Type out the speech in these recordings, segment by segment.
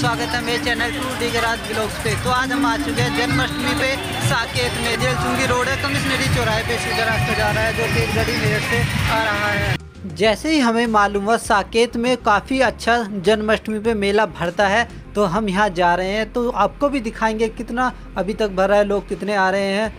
स्वागत है मेरे चैनल टूर डीके राज व्लॉग्स पे। तो आज हम आ चुके हैं जन्माष्टमी पे साकेत में। जेल चुंगी रोड है, कमिश्नरी चौराहे पे सीधा रास्ता जा रहा है जो कि गड़ी मेरठ से आ रहा है। जैसे ही हमें मालूम हुआ साकेत में काफ़ी अच्छा जन्माष्टमी पे मेला भरता है, तो हम यहाँ जा रहे हैं। तो आपको भी दिखाएंगे कितना अभी तक भरा है, लोग कितने आ रहे हैं।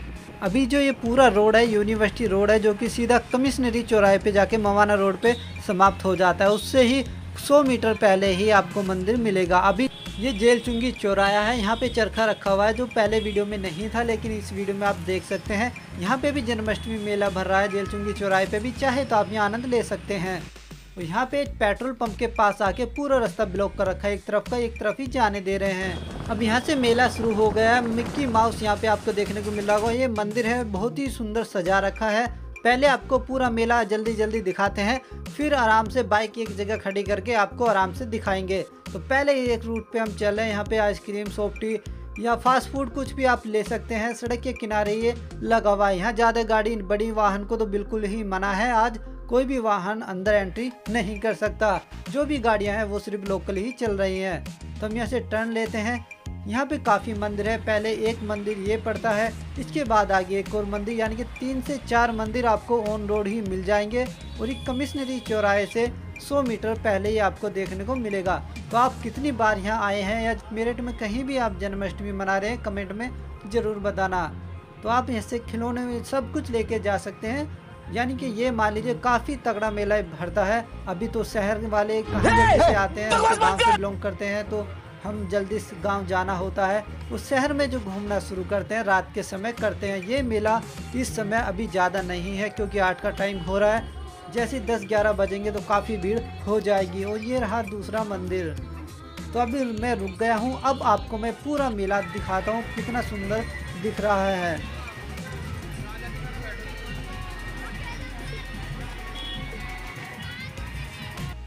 अभी जो ये पूरा रोड है यूनिवर्सिटी रोड है, जो कि सीधा कमिश्नरी चौराहे पे जाके मवाना रोड पे समाप्त हो जाता है। उससे ही 100 मीटर पहले ही आपको मंदिर मिलेगा। अभी ये जेल चुंगी चौराहा है, यहाँ पे चरखा रखा हुआ है जो पहले वीडियो में नहीं था, लेकिन इस वीडियो में आप देख सकते हैं। यहाँ पे भी जन्माष्टमी मेला भर रहा है जेल चुंगी चौराहे पे भी, चाहे तो आप यहाँ आनंद ले सकते हैं। और यहाँ पे पेट्रोल पंप के पास आके पूरा रास्ता ब्लॉक कर रखा है, एक तरफ का एक तरफ ही जाने दे रहे हैं। अब यहाँ से मेला शुरू हो गया है। मिक्की माउस यहाँ पे आपको देखने को मिल रहा होगा। ये मंदिर है, बहुत ही सुंदर सजा रखा है। पहले आपको पूरा मेला जल्दी जल्दी दिखाते हैं, फिर आराम से बाइक एक जगह खड़ी करके आपको आराम से दिखाएंगे। तो पहले एक रूट पे हम चल रहे हैं। यहाँ पे आइसक्रीम, सॉफ्टी या फास्ट फूड कुछ भी आप ले सकते हैं। सड़क के किनारे ये लगा हुआ है। यहाँ ज़्यादा गाड़ी बड़ी वाहन को तो बिल्कुल ही मना है। आज कोई भी वाहन अंदर एंट्री नहीं कर सकता। जो भी गाड़ियाँ हैं वो सिर्फ लोकल ही चल रही हैं। तो हम यहाँ से टर्न लेते हैं। यहाँ पे काफ़ी मंदिर है। पहले एक मंदिर ये पड़ता है, इसके बाद आगे एक और मंदिर, यानी कि 3 से 4 मंदिर आपको ऑन रोड ही मिल जाएंगे। और एक कमिश्नरी चौराहे से 100 मीटर पहले ही आपको देखने को मिलेगा। तो आप कितनी बार यहाँ आए हैं या मेरठ में कहीं भी आप जन्माष्टमी मना रहे हैं, कमेंट में ज़रूर बताना। तो आप यहाँ से खिलौने में सब कुछ लेके जा सकते हैं, यानी कि ये मान लीजिए काफ़ी तगड़ा मेला भरता है। अभी तो शहर वाले कहीं से आते हैं, गाँव से बिलोंग करते हैं, तो हम जल्दी से गांव जाना होता है, उस शहर में जो घूमना शुरू करते हैं रात के समय करते हैं। ये मेला इस समय अभी ज़्यादा नहीं है क्योंकि 8 का टाइम हो रहा है। जैसे 10-11 बजेंगे तो काफ़ी भीड़ हो जाएगी। और ये रहा दूसरा मंदिर। तो अभी मैं रुक गया हूँ। अब आपको मैं पूरा मेला दिखाता हूँ, कितना सुंदर दिख रहा है।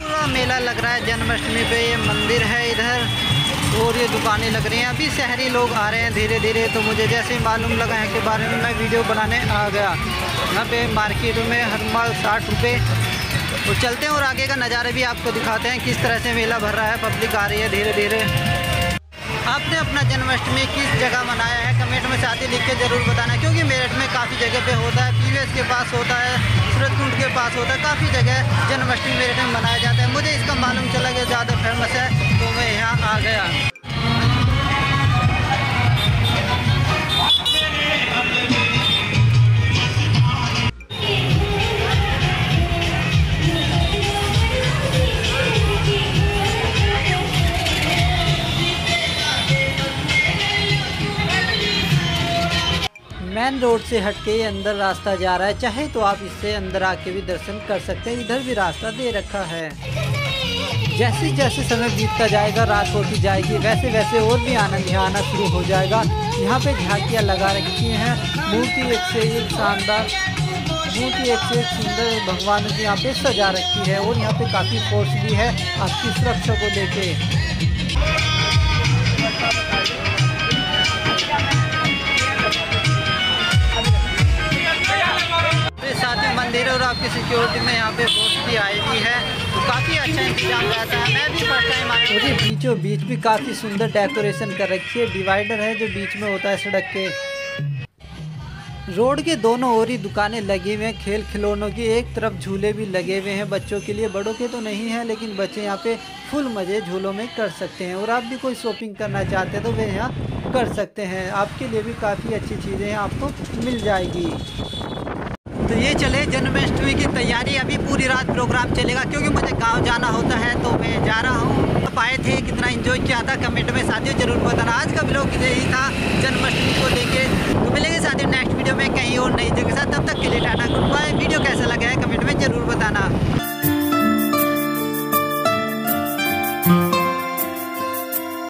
पूरा मेला लग रहा है जन्माष्टमी पे। ये मंदिर है इधर, और ये दुकानें लग रही हैं। अभी शहरी लोग आ रहे हैं धीरे धीरे। तो मुझे जैसे ही मालूम लगा है के बारे में मैं वीडियो बनाने आ गया। यहाँ पे मार्केट में हर माल 60 रुपये। तो चलते हैं और आगे का नज़ारा भी आपको दिखाते हैं, किस तरह से मेला भर रहा है। पब्लिक आ रही है धीरे धीरे। आपने अपना जन्माष्टमी किस जगह मनाया है, कमेंट में साथ ही लिख के ज़रूर बताना, क्योंकि मेरठ में काफ़ी जगह पे होता है। पीवीएस के पास होता है, सूरत कुंड के पास होता है, काफ़ी जगह जन्माष्टमी मेरठ में मनाया जाता है। मुझे इसका मालूम चला कि ज़्यादा फेमस है, तो मैं यहाँ आ गया। मेन रोड से हट के अंदर रास्ता जा रहा है, चाहे तो आप इससे अंदर आके भी दर्शन कर सकते हैं। इधर भी रास्ता दे रखा है। जैसे जैसे समय बीतता जाएगा, रात होती जाएगी, वैसे वैसे और भी आनंद यहाँ आना शुरू हो जाएगा। यहाँ पे झांकियाँ लगा रखी हैं, मूर्ति एक से एक शानदार, मूर्ति एक से एक सुंदर भगवान की यहाँ पे सजा रखी है। और यहाँ पे काफ़ी फोर्स भी है आपकी सुरक्षा को लेके। और आपकी सिक्योरिटी में यहाँ पे फोर्स भी आई हुई है, तो काफ़ी अच्छा इंतजाम रहता है। मैं भी फर्स्ट टाइम आया। मुझे बीचों बीच भी काफ़ी सुंदर डेकोरेशन कर रखी है। डिवाइडर है जो बीच में होता है सड़क के। रोड के दोनों ओर ही दुकानें लगी हुई हैं खेल खिलौनों की। एक तरफ झूले भी लगे हुए हैं बच्चों के लिए, बड़ों के तो नहीं हैं, लेकिन बच्चे यहाँ पे फुल मज़े झूलों में कर सकते हैं। और आप भी कोई शॉपिंग करना चाहते हैं तो वे यहाँ कर सकते हैं। आपके लिए भी काफ़ी अच्छी चीज़ें आपको मिल जाएगी। तो ये चले जन्माष्टमी की तैयारी। अभी पूरी रात प्रोग्राम चलेगा, क्योंकि मुझे गांव जाना होता है, तो मैं जा रहा हूँ। आप आए थे, कितना एंजॉय किया था, कमेंट में साथियों जरूर बताना। आज का ब्लॉग यही था जन्माष्टमी को लेके। तो मिलेंगे साथियों नेक्स्ट वीडियो में कहीं और नई जगह के साथ। तब तक के लिए टाटा, गुड बाय। वीडियो कैसा लगा है कमेंट में ज़रूर बताना।